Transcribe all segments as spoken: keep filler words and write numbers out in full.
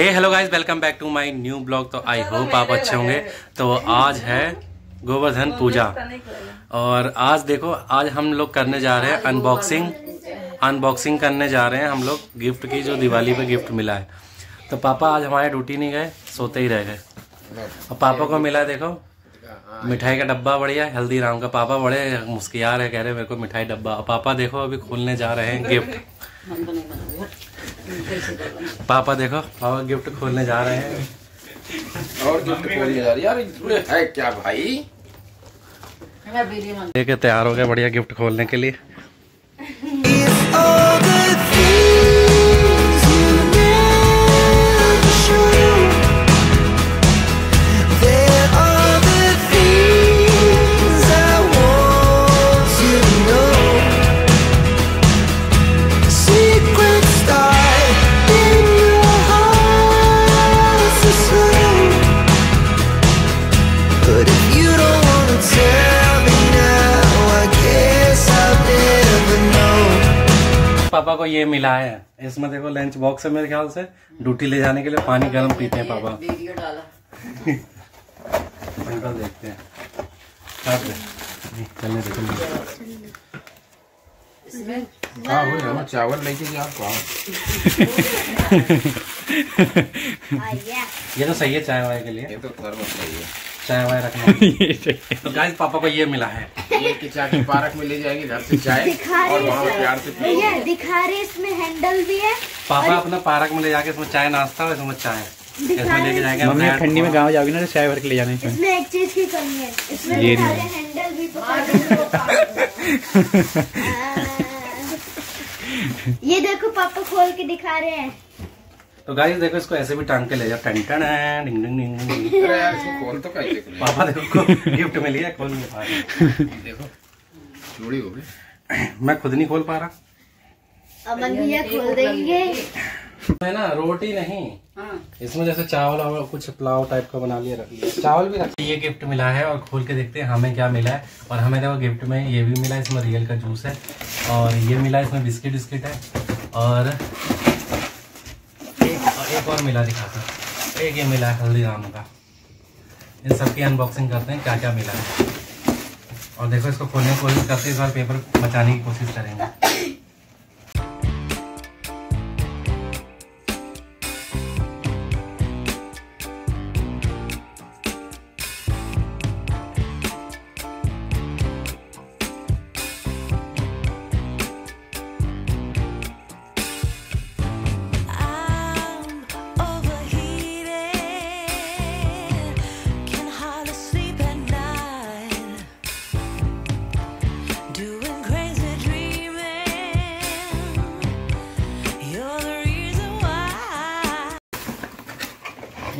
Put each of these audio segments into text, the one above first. Hey hello guys, welcome back to my new blog. तो I hope आप अच्छे होंगे। तो आज है गोवर्धन पूजा और आज देखो आज हम लोग करने जा रहे हैं अनबॉक्सिंग अनबॉक्सिंग करने जा रहे हैं हम लोग गिफ्ट की, जो दिवाली पे गिफ्ट मिला है। तो पापा आज हमारे ड्यूटी नहीं गए, सोते ही रह गए। और पापा को मिला देखो मिठाई का डब्बा, बढ़िया हल्दीराम का। पापा बड़े मुस्कियार है, कह रहे मेरे को मिठाई डब्बा। और पापा देखो अभी खोलने जा रहे हैं गिफ्ट। पापा देखो पापा गिफ्ट खोलने जा रहे हैं और गिफ्ट खोलने जा रही है। यार ये है क्या भाई, लेके तैयार हो गए बढ़िया गिफ्ट खोलने के लिए। पापा को ये मिला है, इसमें देखो लंच बॉक्स है। मेरे ख्याल से ड्यूटी ले जाने के लिए पानी गर्म पीते हैं पापा। वीडियो डाला। बिल्कुल देखते हैं। चलने देखो। इसमें हाँ वो है ना चावल लेके जा पाओ। ये तो सही है चाय वाय के लिए। ये तो थर्मस सही है। चाय वाय रखना। तो गाइस पापा को ये मिला है। ये की चाय पार्क में ले जाएंगे घर से चाय और वहाँ प्यार से पिएंगे। दिखा रहे इसमें हैंडल भी है। पापा अपना पार्क में ले जाके इसमें चाय नाश्ता और इसमें चाय इसमें लेके जाएंगे। मम्मी ठंडी में गाँव जाओगी ना तो चाय भर के ले जाना है। इसमें एक चीज की कमी है, इसमें हैंडल भी पकड़। ये देखो पापा खोल के दिखा रहे हैं। तो गाइस देखो इसको ऐसे भी टांग के ले जाओ। टन टन है डिंग डिंग डिंग। अरे यार इसको खोल तो कैसे खोल। पापा देखो गिफ्ट मिली है, खोल नहीं पा रहे। देखो चोरी हो गई, मैं खुद नहीं खोल पा रहा। अमन भैया खोल देंगे। मैं ना रोटी नहीं, इसमें जैसे चावल और कुछ पुलाव टाइप का बना लिया, रख लिया चावल भी रख। ये गिफ्ट मिला है और खोल के देखते हैं हमें क्या मिला है। और हमें देखो गिफ्ट में ये भी मिला, इसमें रियल का जूस है और ये मिला इसमें बिस्किट बिस्किट है और एक और मिला। दिखाता हूँ एक ये मिला है हल्दीराम का। इन सबकी अनबॉक्सिंग करते हैं क्या क्या मिला है। और देखो इसको खोलने की कोशिश करते हैं, इस बार पेपर बचाने की कोशिश करेंगे।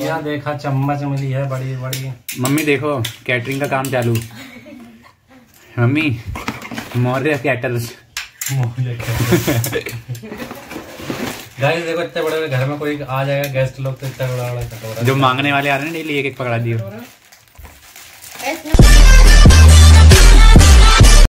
क्या देखा, चम्मच मिली है बड़ी बड़ी। मम्मी देखो कैटरिंग का काम चालू। Mummy Maurya caterers. गाइस देखो इतने बड़े बड़े घर में कोई आ जाएगा गेस्ट लोग तो इतना बड़ा बड़ा कटोरा। जो मांगने वाले आ रहे हैं डेली एक एक पकड़ा दियो।